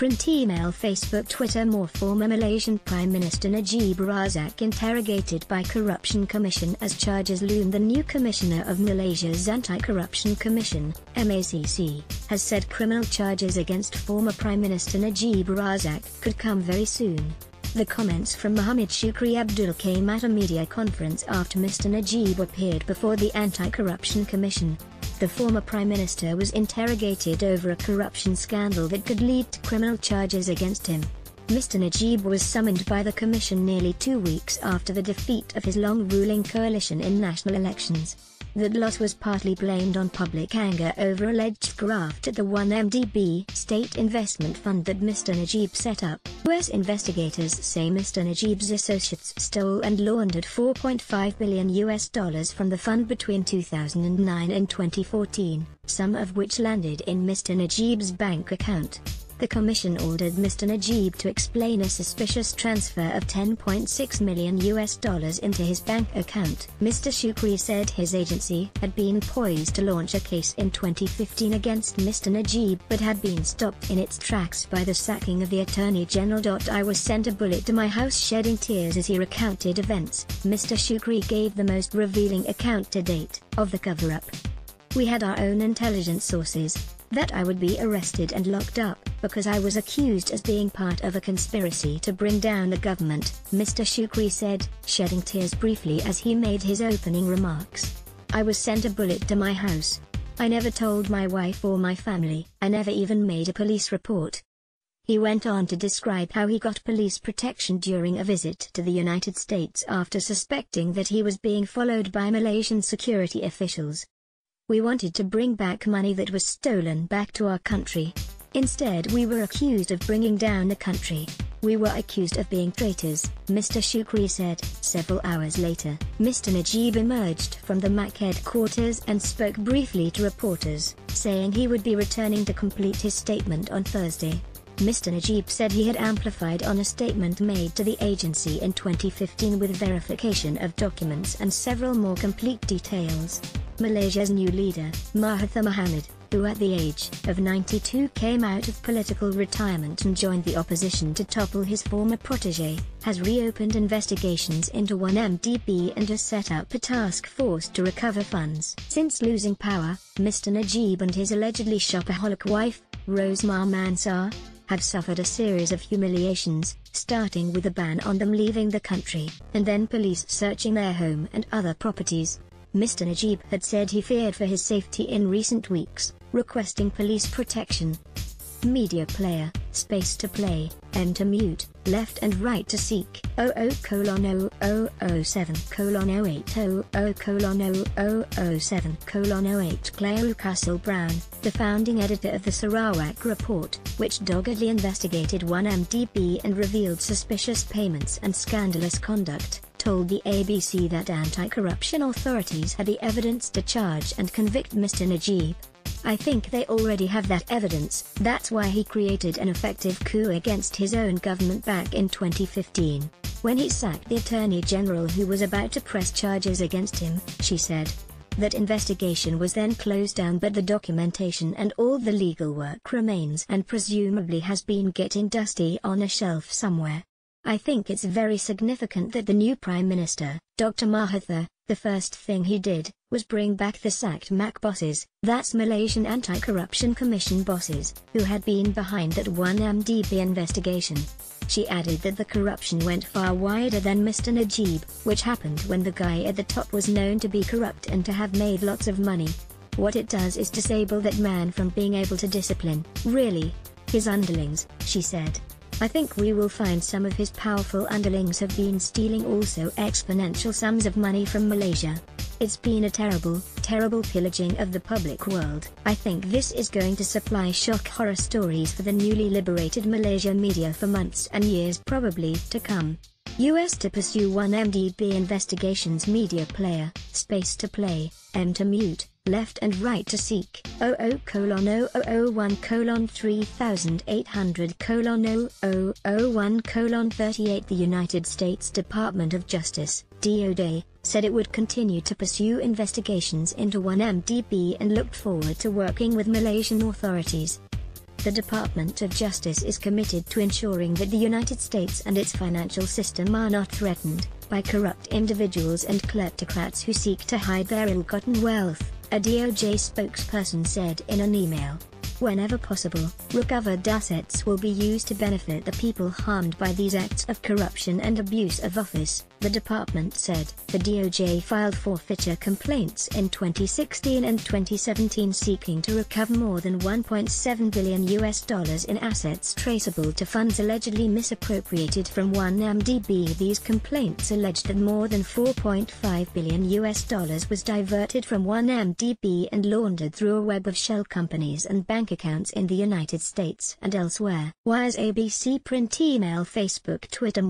print, email, Facebook, Twitter. More. Former Malaysian Prime Minister Najib Razak interrogated by Corruption Commission as charges loom. The new commissioner of Malaysia's Anti-Corruption Commission, MACC, has said criminal charges against former Prime Minister Najib Razak could come very soon. The comments from Mohamad Shukri Abdull came at a media conference after Mr. Najib appeared before the Anti-Corruption Commission. The former Prime Minister was interrogated over a corruption scandal that could lead to criminal charges against him. Mr. Najib was summoned by the Commission nearly 2 weeks after the defeat of his long-ruling coalition in national elections. That loss was partly blamed on public anger over alleged graft at the 1MDB state investment fund that Mr. Najib set up. U.S. investigators say Mr. Najib's associates stole and laundered $4.5 billion from the fund between 2009 and 2014, some of which landed in Mr. Najib's bank account. The commission ordered Mr. Najib to explain a suspicious transfer of $10.6 million into his bank account. Mr. Shukri said his agency had been poised to launch a case in 2015 against Mr. Najib but had been stopped in its tracks by the sacking of the Attorney General. "I was sent a bullet to my house," shedding tears as he recounted events. Mr. Shukri gave the most revealing account to date of the cover-up. "We had our own intelligence sources that I would be arrested and locked up, because I was accused as being part of a conspiracy to bring down the government," Mr. Shukri said, shedding tears briefly as he made his opening remarks. "I was sent a bullet to my house. I never told my wife or my family. I never even made a police report." He went on to describe how he got police protection during a visit to the United States after suspecting that he was being followed by Malaysian security officials. "We wanted to bring back money that was stolen back to our country. Instead we were accused of bringing down the country. We were accused of being traitors," Mr. Shukri said. Several hours later, Mr. Najib emerged from the MACC headquarters and spoke briefly to reporters, saying he would be returning to complete his statement on Thursday. Mr. Najib said he had amplified on a statement made to the agency in 2015 with verification of documents and several more complete details. Malaysia's new leader, Mahathir Mohamad, who at the age of 92 came out of political retirement and joined the opposition to topple his former protege, has reopened investigations into 1MDB and has set up a task force to recover funds. Since losing power, Mr. Najib and his allegedly shopaholic wife, Rosmah Mansor, have suffered a series of humiliations, starting with a ban on them leaving the country, and then police searching their home and other properties. Mr. Najib had said he feared for his safety in recent weeks, requesting police protection. Media player, space to play, M to mute, left and right to seek, 00:0007:0800:0007:08 Clare Rewcastle Brown, the founding editor of the Sarawak Report, which doggedly investigated 1MDB and revealed suspicious payments and scandalous conduct, told the ABC that anti-corruption authorities had the evidence to charge and convict Mr. Najib. "I think they already have that evidence, that's why he created an effective coup against his own government back in 2015, when he sacked the Attorney General who was about to press charges against him," she said. That investigation was then closed down, but the documentation and all the legal work remains and presumably has been getting dusty on a shelf somewhere. "I think it's very significant that the new Prime Minister, Dr. Mahathir, the first thing he did was bring back the sacked MACC bosses, that's Malaysian Anti-Corruption Commission bosses, who had been behind that 1MDB investigation." She added that the corruption went far wider than Mr. Najib, which happened when the guy at the top was known to be corrupt and to have made lots of money. "What it does is disable that man from being able to discipline, really, his underlings," she said. "I think we will find some of his powerful underlings have been stealing also exponential sums of money from Malaysia. It's been a terrible, terrible pillaging of the public world. I think this is going to supply shock horror stories for the newly liberated Malaysia media for months and years probably to come." U.S. to pursue 1MDB investigations. Media player, space to play, M to mute, left and right to seek, 00:0001:3800:0001:38 The United States Department of Justice, DOJ, said it would continue to pursue investigations into 1MDB and looked forward to working with Malaysian authorities. The Department of Justice is committed to ensuring that the United States and its financial system are not threatened by corrupt individuals and kleptocrats who seek to hide their ill-gotten wealth, a DOJ spokesperson said in an email. Whenever possible, recovered assets will be used to benefit the people harmed by these acts of corruption and abuse of office, the department said. The DOJ filed forfeiture complaints in 2016 and 2017 seeking to recover more than $1.7 billion in assets traceable to funds allegedly misappropriated from 1MDB. These complaints alleged that more than $4.5 billion was diverted from 1MDB and laundered through a web of shell companies and bank accounts in the United States and elsewhere. Wires ABC Print Email Facebook Twitter